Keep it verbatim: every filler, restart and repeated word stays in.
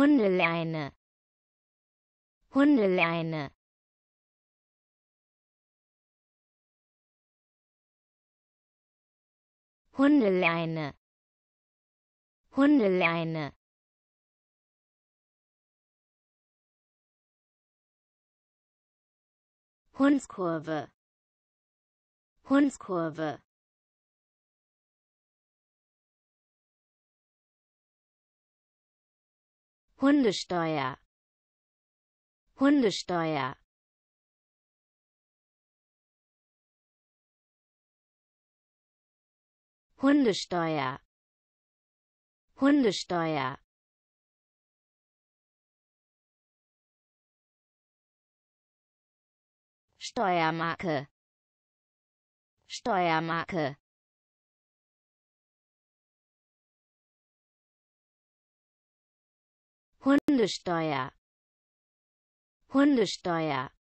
Hundeleine, Hundeleine. Hundeleine, Hundeleine. Hundskurve, Hundskurve. Hundesteuer, Hundesteuer. Hundesteuer, Hundesteuer. Steuermarke, Steuermarke. Hundesteuer, Hundesteuer.